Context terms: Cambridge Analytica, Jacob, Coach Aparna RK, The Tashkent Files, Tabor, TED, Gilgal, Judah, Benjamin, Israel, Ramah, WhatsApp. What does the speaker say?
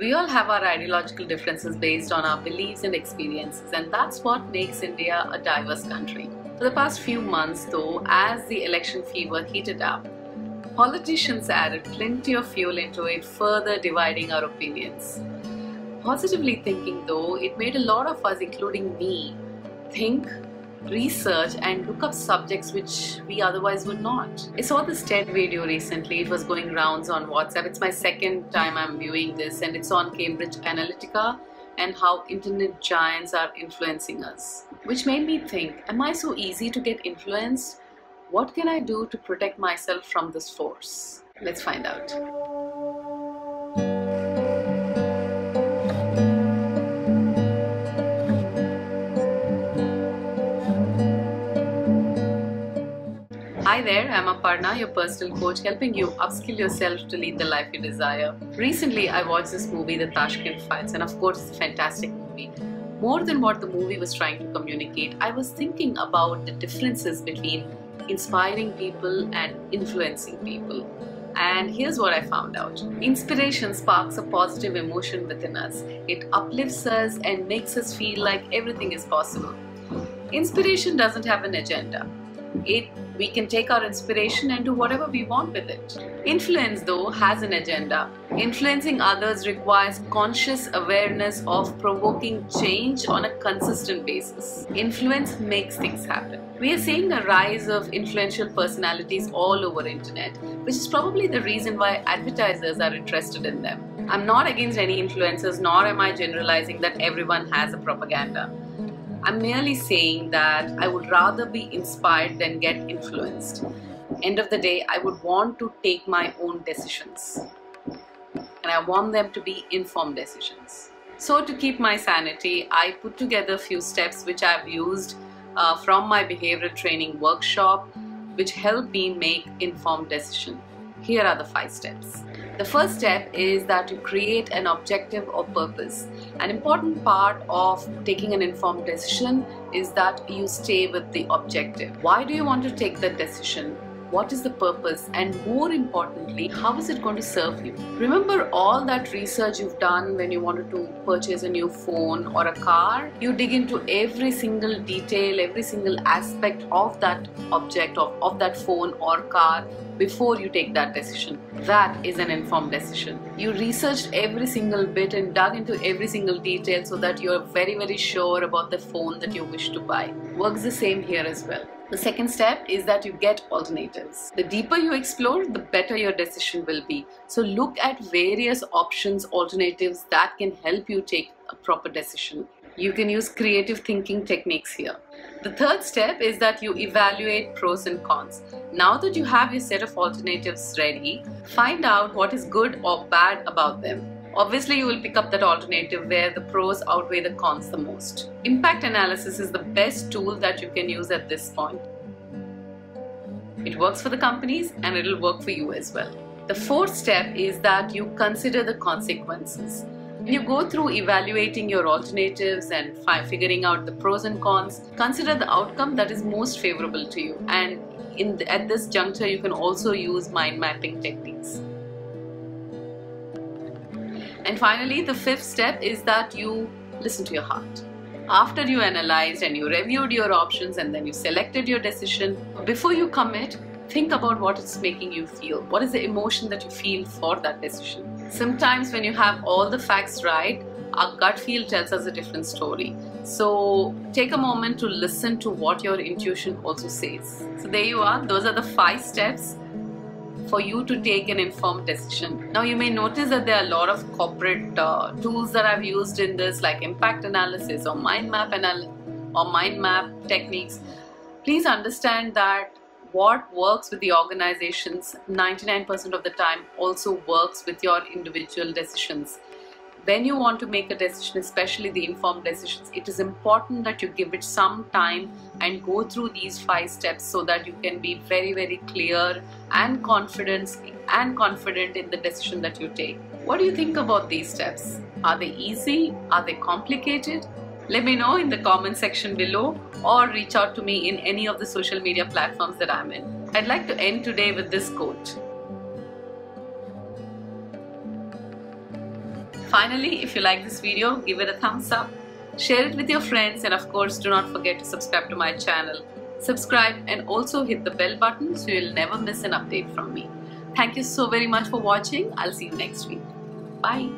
We all have our ideological differences based on our beliefs and experiences, and that's what makes India a diverse country. For the past few months though, as the election fever heated up, politicians added plenty of fuel into it, further dividing our opinions. Positively thinking though, it made a lot of us, including me, think, research and look up subjects which we otherwise would not. I saw this TED video recently. It was going rounds on WhatsApp. It's my second time I'm viewing this, and it's on Cambridge Analytica and how internet giants are influencing us. Which made me think, am I so easy to get influenced? What can I do to protect myself from this force? Let's find out. Hi there, I'm Aparna, your personal coach, helping you upskill yourself to lead the life you desire. Recently, I watched this movie, The Tashkent Files, and of course, it's a fantastic movie. More than what the movie was trying to communicate, I was thinking about the differences between inspiring people and influencing people. And here's what I found out. Inspiration sparks a positive emotion within us. It uplifts us and makes us feel like everything is possible. Inspiration doesn't have an agenda. We can take our inspiration and do whatever we want with it. Influence, though, has an agenda. Influencing others requires conscious awareness of provoking change on a consistent basis. Influence makes things happen. We are seeing a rise of influential personalities all over the internet, which is probably the reason why advertisers are interested in them. I'm not against any influencers, nor am I generalizing that everyone has a propaganda. I'm merely saying that I would rather be inspired than get influenced. End of the day, I would want to take my own decisions. And I want them to be informed decisions. So to keep my sanity, I put together a few steps which I've used from my behavioral training workshop, which helped me make informed decisions. Here are the 5 steps. The first step is that you create an objective or purpose. An important part of taking an informed decision is that you stay with the objective. Why do you want to take that decision? What is the purpose? And more importantly, how is it going to serve you? Remember all that research you've done when you wanted to purchase a new phone or a car? You dig into every single detail, every single aspect of that object, of that phone or car, before you take that decision. That is an informed decision. You researched every single bit and dug into every single detail so that you're very, very sure about the phone that you wish to buy. Works the same here as well. The second step is that you get alternatives. The deeper you explore, the better your decision will be. So look at various options, alternatives that can help you take a proper decision. You can use creative thinking techniques here. The third step is that you evaluate pros and cons. Now that you have your set of alternatives ready, find out what is good or bad about them. Obviously, you will pick up that alternative where the pros outweigh the cons the most. Impact analysis is the best tool that you can use at this point. It works for the companies and it will work for you as well. The fourth step is that you consider the consequences. When you go through evaluating your alternatives and figuring out the pros and cons, consider the outcome that is most favorable to you. And at this juncture, you can also use mind mapping techniques. And finally, the 5th step is that you listen to your heart. After you analyzed and you reviewed your options and then you selected your decision, before you commit, think about what it's making you feel. What is the emotion that you feel for that decision? Sometimes when you have all the facts right, our gut feel tells us a different story. So take a moment to listen to what your intuition also says. So there you are. Those are the 5 steps for you to take an informed decision. Now you may notice that there are a lot of corporate tools that I've used in this, like impact analysis or mind map techniques. Please understand that what works with the organizations 99% of the time also works with your individual decisions. When you want to make a decision, especially the informed decisions, it is important that you give it some time and go through these 5 steps so that you can be very, very clear and confident in the decision that you take. What do you think about these steps? Are they easy? Are they complicated? Let me know in the comment section below, or reach out to me in any of the social media platforms that I'm in. I'd like to end today with this quote. Finally, if you like this video, give it a thumbs up, share it with your friends, and of course do not forget to subscribe to my channel. Subscribe and also hit the bell button so you'll never miss an update from me. Thank you so very much for watching. I'll see you next week. Bye.